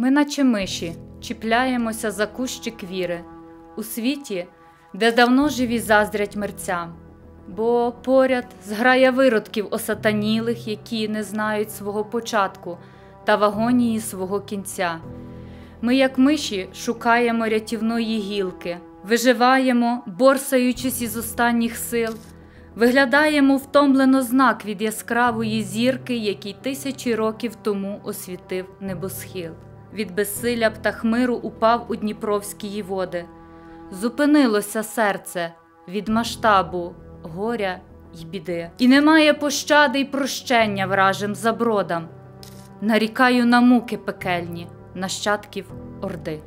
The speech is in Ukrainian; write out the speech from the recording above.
Ми наче миші чіпляємося за кущик віри у світі, де давно живі заздрять мерцям, бо поряд зграя виродків осатанілих, які не знають свого початку та в агонії свого кінця. Ми, як миші, шукаємо рятівної гілки, виживаємо, борсаючись із останніх сил, виглядаємо втомлено знак від яскравої зірки, який 1000 років тому освітив небосхил. Від безсилля птах миру упав у дніпровські води. Зупинилося серце від масштабу горя й біди. І немає пощади й прощення вражим забродам. Нарікаю на муки пекельні нащадків Орди.